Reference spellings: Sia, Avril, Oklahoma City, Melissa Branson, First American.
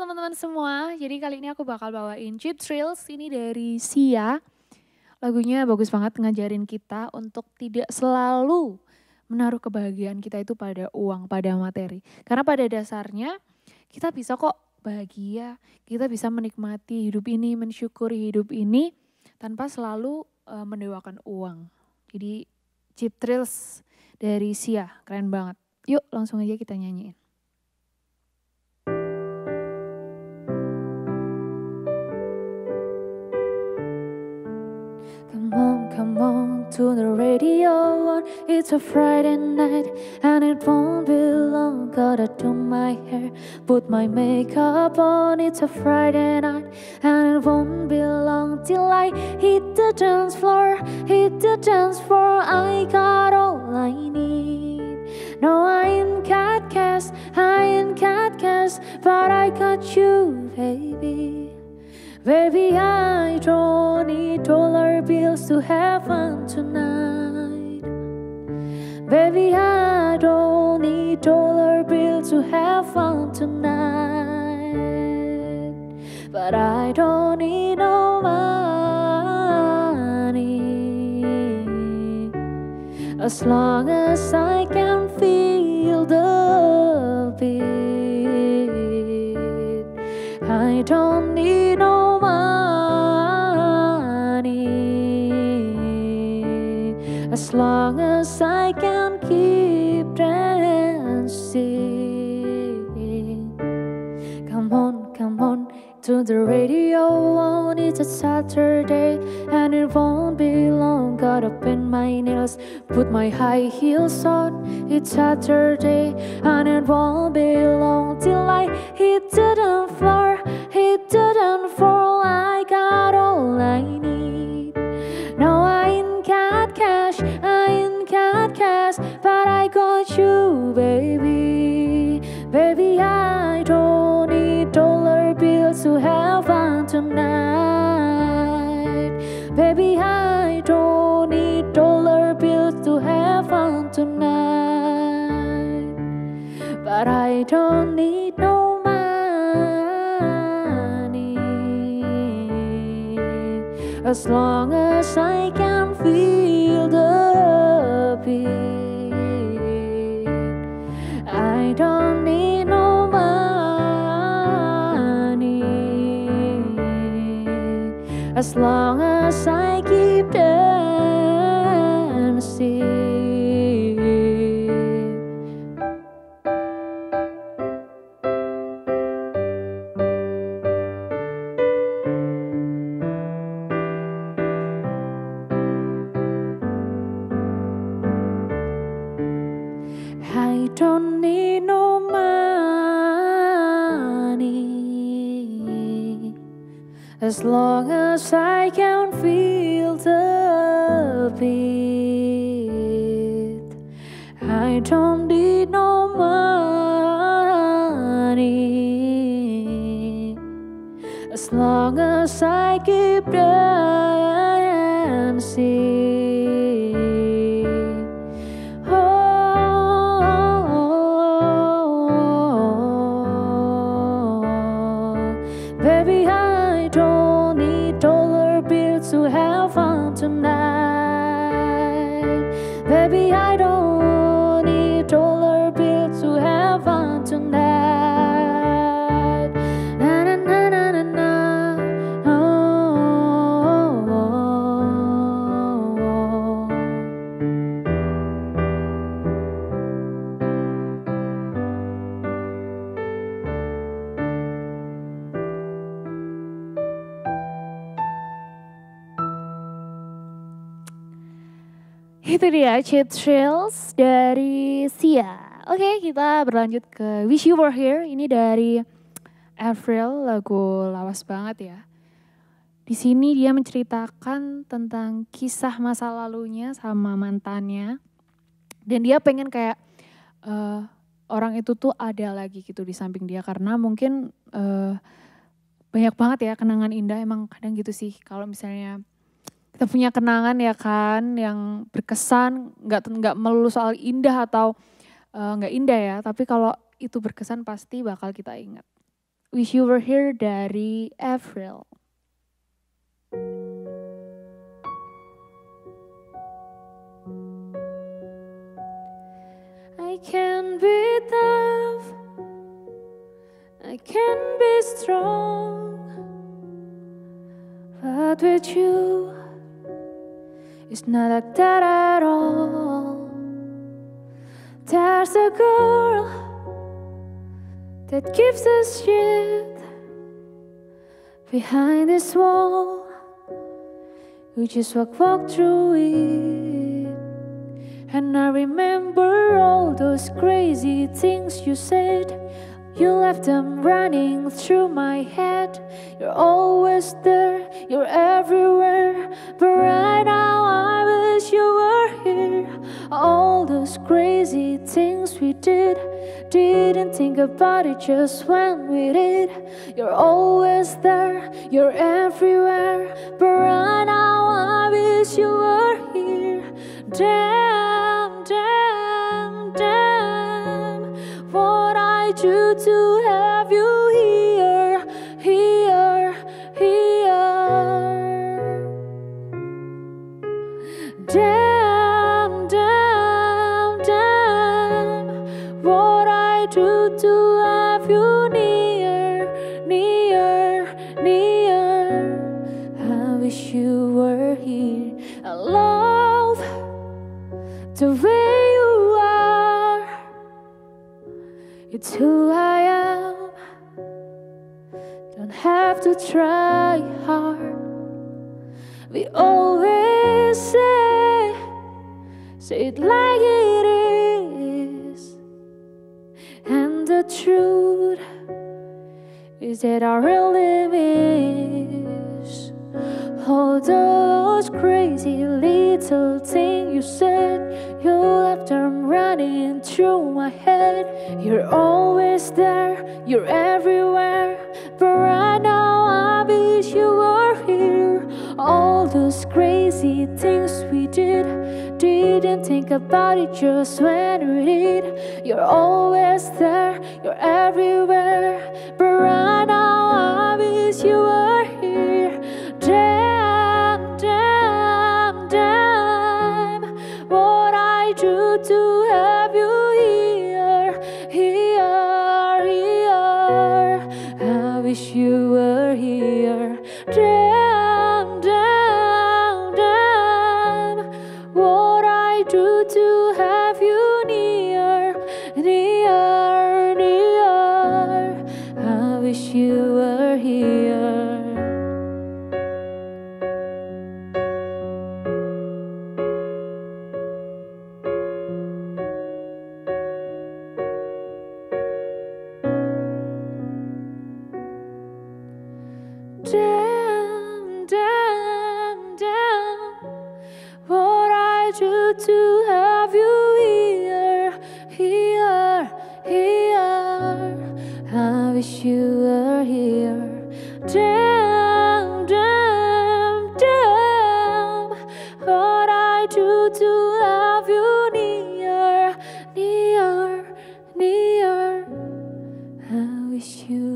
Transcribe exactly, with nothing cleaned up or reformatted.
Halo teman-teman semua, jadi kali ini aku bakal bawain Cheap Thrills, ini dari Sia. Lagunya bagus banget, ngajarin kita untuk tidak selalu menaruh kebahagiaan kita itu pada uang, pada materi. Karena pada dasarnya kita bisa kok bahagia, kita bisa menikmati hidup ini, mensyukuri hidup ini tanpa selalu uh, mendewakan uang. Jadi Cheap Thrills dari Sia, keren banget. Yuk langsung aja kita nyanyiin. Come on to the radio, it's a Friday night and it won't be long. Gotta do my hair, put my makeup on. It's a Friday night and it won't be long till I hit the dance floor, hit the dance floor. I got all I need. No, I ain't got cash, I ain't got cash, but I got you, baby. Baby, I don't need dollar bills to heaven tonight. Baby, I don't need dollar bills to heaven tonight. But I don't need no money, as long as I can feel the beat. I don't need no as long as I can keep dancing. Come on, come on to the radio on. It's a Saturday and it won't be long. Gotta pin my nails, put my high heels on. It's Saturday and it won't be long till I hit the dance floor, hit the dance floor. I got all I need. No, I ain't got cash, I ain't got cash, but I got you, baby. Baby, I don't need dollar bills to have fun tonight. Baby, I don't need dollar bills to have fun tonight. But I don't need no money, as long as I can feel the beat. I don't need no money, as long as I keep dancing. I don't need no money, as long as I can feel the beat. I don't need no money, as long as I keep dancing. Baby, I don't need dollar bills to have fun tonight. Baby, I don't need dollar bills to have fun tonight. Na na na na na na. Oh, oh, oh, oh. Itu dia Cheap Thrills dari Sia. Oke, kita berlanjut ke Wish You Were Here. Ini dari Avril, lagu lawas banget ya. Di sini dia menceritakan tentang kisah masa lalunya sama mantannya. Dan dia pengen kayak uh, orang itu tuh ada lagi gitu di samping dia. Karena mungkin uh, banyak banget ya kenangan indah, emang kadang gitu sih kalau misalnya kita punya kenangan ya kan yang berkesan, nggak nggak melulu soal indah atau nggak uh, indah ya, tapi kalau itu berkesan pasti bakal kita ingat. Wish You Were Here dari Avril. I can be tough, I can be strong, but with you it's not like that at all. There's a girl that gives a shit behind this wall. You just walk, walk through it. And I remember all those crazy things you said. You left them running through my head. You're always there, you're everywhere, but right now I wish you were here. All those crazy things we did, didn't think about it, just went with it. You're always there, you're everywhere, but right now I wish you were here. Damn, damn, damn, what I do to have you here, here, here. Damn. To have you near, near, near. I wish you were here. I love the way you are. It's who I am. Don't have to try hard. We always say, say it like it is. The truth is that our real limits. All those crazy little things you said, you left them running through my head. You're always there, you're everywhere, but right now I wish you were here. All those crazy things we did, didn't think about it, just went with it. You're always there, you're everywhere, but right now I wish you were here. Damn, damn, damn, what I do to have you here, here, here. I wish you were here. Damn, damn, damn, what do to have you near, near, near. I wish you were here. Damn, damn, damn, what I do to have you here, here, here. I wish you were here. Damn, damn, damn, what I do to have you near, near, near. I wish you